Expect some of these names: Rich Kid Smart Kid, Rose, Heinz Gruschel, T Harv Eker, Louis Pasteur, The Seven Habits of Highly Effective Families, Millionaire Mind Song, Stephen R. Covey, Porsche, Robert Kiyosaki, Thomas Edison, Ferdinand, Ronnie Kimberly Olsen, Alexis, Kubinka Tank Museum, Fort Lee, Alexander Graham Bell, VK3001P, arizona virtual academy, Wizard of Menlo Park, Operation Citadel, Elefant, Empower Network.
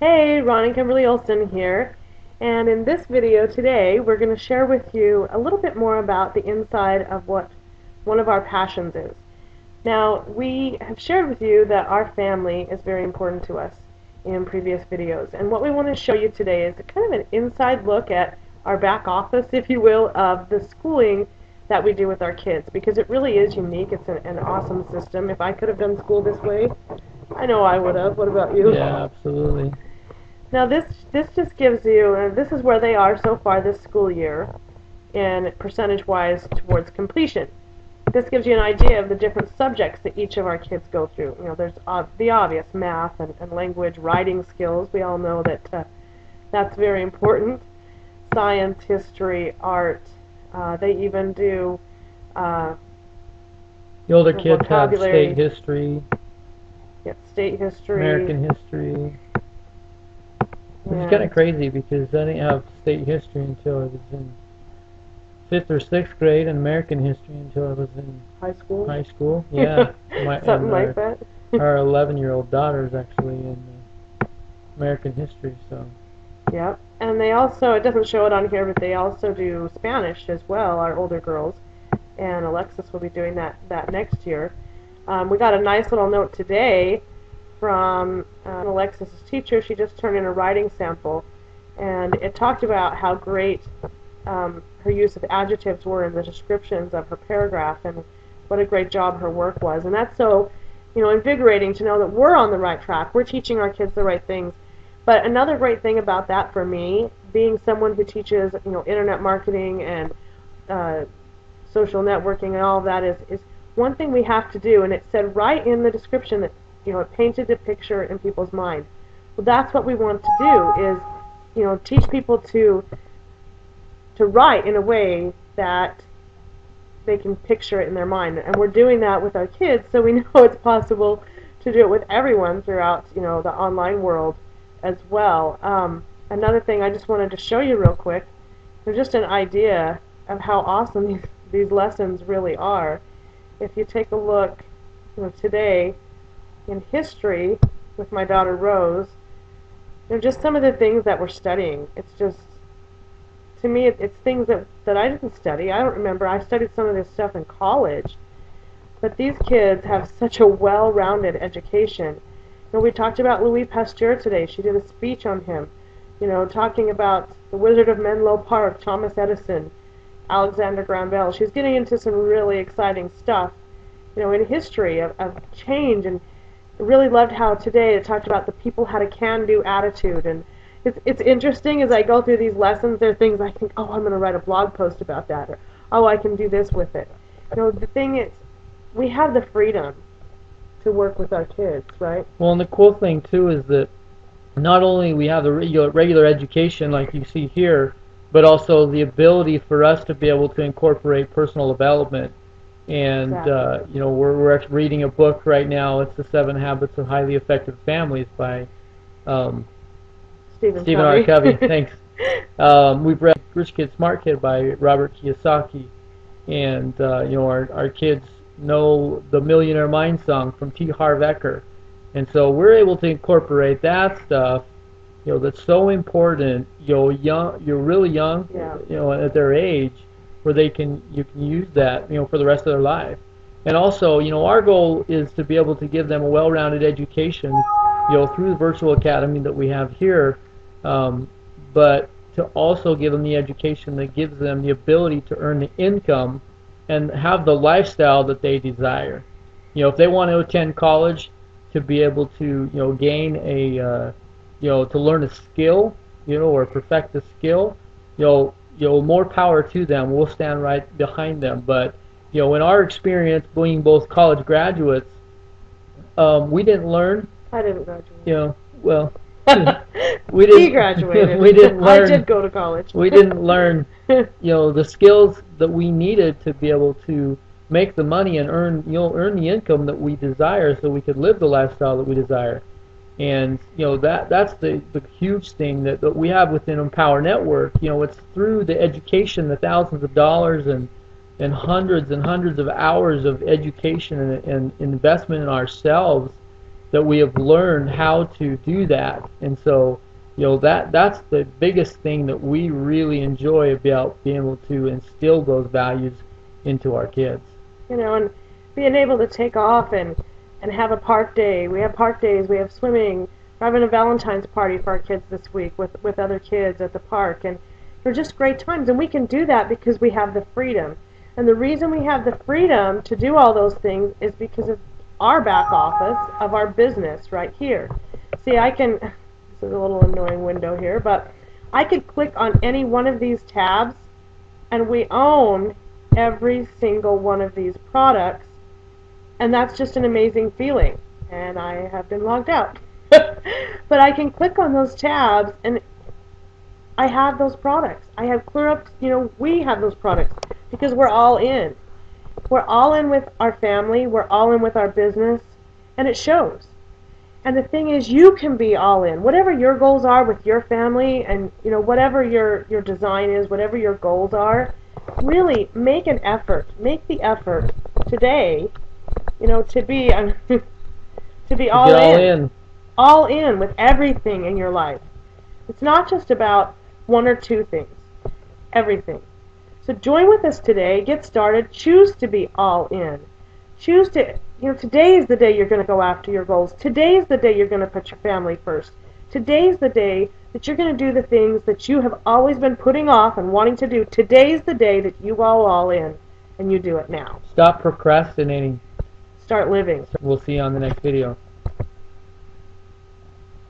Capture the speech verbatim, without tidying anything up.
Hey, Ronnie Kimberly Olsen here, and in this video today we're going to share with you a little bit more about the inside of what one of our passions is. Now, we have shared with you that our family is very important to us in previous videos, and what we want to show you today is kind of an inside look at our back office, if you will, of the schooling that we do with our kids, because it really is unique. It's an, an awesome system. If I could have done school this way, I know I would have. What about you? Yeah, absolutely. Now this this just gives you, uh, this is where they are so far this school year, and percentage-wise towards completion. This gives you an idea of the different subjects that each of our kids go through. You know, there's ob the obvious math and, and language, writing skills. We all know that uh, that's very important. Science, history, art. Uh, they even do. Uh, the older the kids have state history. Yeah, state history. American history. Which is kind of crazy because I didn't have state history until I was in fifth or sixth grade, and American history until I was in high school. High school, yeah, my, something like our, that. Our eleven-year-old daughter's actually in American history, so. Yeah, and they also, it doesn't show it on here, but they also do Spanish as well. Our older girls, and Alexis will be doing that that next year. Um, we got a nice little note today from uh, Alexis' teacher. She just turned in a writing sample, and it talked about how great um, her use of adjectives were in the descriptions of her paragraph, and what a great job her work was. And that's so, you know, invigorating to know that we're on the right track. We're teaching our kids the right things. But another great thing about that for me, being someone who teaches, you know, internet marketing and uh, social networking and all of that, is, is one thing we have to do, and it said right in the description that, you know, it painted a picture in people's mind. Well, that's what we want to do, is, you know, teach people to to write in a way that they can picture it in their mind. And we're doing that with our kids, so we know it's possible to do it with everyone throughout, you know, the online world as well. Um, another thing I just wanted to show you real quick, there's just an idea of how awesome these, these lessons really are. If you take a look, you know, today, in history with my daughter Rose, you know, just some of the things that we're studying. It's just, to me, it, it's things that, that I didn't study. I don't remember. I studied some of this stuff in college. But these kids have such a well-rounded education. You know, we talked about Louis Pasteur today. She did a speech on him, you know, talking about the Wizard of Menlo Park, Thomas Edison, Alexander Graham Bell. She's getting into some really exciting stuff, you know, in history of, of change. And really loved how today it talked about the people had a can-do attitude, and it's, it's interesting as I go through these lessons, there are things I think, oh, I'm going to write a blog post about that, or oh, I can do this with it. You know, the thing is, we have the freedom to work with our kids, right? Well, and the cool thing too is that not only we have the regular, regular education like you see here, but also the ability for us to be able to incorporate personal development. And, exactly. uh, you know, we're, we're actually reading a book right now. It's The Seven Habits of Highly Effective Families by um, Stephen, Stephen R. Covey. Thanks. Um, we've read Rich Kid Smart Kid by Robert Kiyosaki. And, uh, you know, our, our kids know the Millionaire Mind Song from T Harv Eker. And so we're able to incorporate that stuff, you know, that's so important. You know, young, you're really young, yeah. You know, at their age, where they can, you can use that, you know, for the rest of their life. And also, you know, our goal is to be able to give them a well-rounded education, you know, through the virtual academy that we have here, um, but to also give them the education that gives them the ability to earn the income and have the lifestyle that they desire. You know, if they want to attend college, to be able to, you know, gain a, uh, you know, to learn a skill, you know, or perfect a skill, you know, you know, more power to them. We'll stand right behind them. But, you know, in our experience being both college graduates, um, we didn't learn. I didn't graduate. You know, well, we didn't. He graduated. We didn't learn. I did go to college. We didn't learn, you know, the skills that we needed to be able to make the money and earn, you know, earn the income that we desire, so we could live the lifestyle that we desire. And, you know, that that's the, the huge thing that, that we have within Empower Network. You know, it's through the education, the thousands of dollars and, and hundreds and hundreds of hours of education and, and investment in ourselves that we have learned how to do that. And so, you know, that that's the biggest thing that we really enjoy about being able to instill those values into our kids. You know, and being able to take off and, and have a park day. We have park days. We have swimming. We're having a Valentine's party for our kids this week with, with other kids at the park. And they're just great times. And we can do that because we have the freedom. And the reason we have the freedom to do all those things is because of our back office, of our business right here. See, I can... This is a little annoying window here, but I could click on any one of these tabs, and we own every single one of these products, and that's just an amazing feeling. And I have been logged out. But I can click on those tabs, and I have those products. I have clear up, you know, we have those products because we're all in. We're all in with our family. We're all in with our business, and it shows. And the thing is, you can be all in. Whatever your goals are with your family and, you know, whatever your, your design is, whatever your goals are, really make an effort. Make the effort today, you know, to be um, to be all in, all in. All in with everything in your life. It's not just about one or two things. Everything. So join with us today. Get started. Choose to be all in. Choose to... You know, today is the day you're going to go after your goals. Today is the day you're going to put your family first. Today is the day that you're going to do the things that you have always been putting off and wanting to do. Today's the day that you all all in, and you do it now. Stop procrastinating. Start living. We'll see you on the next video.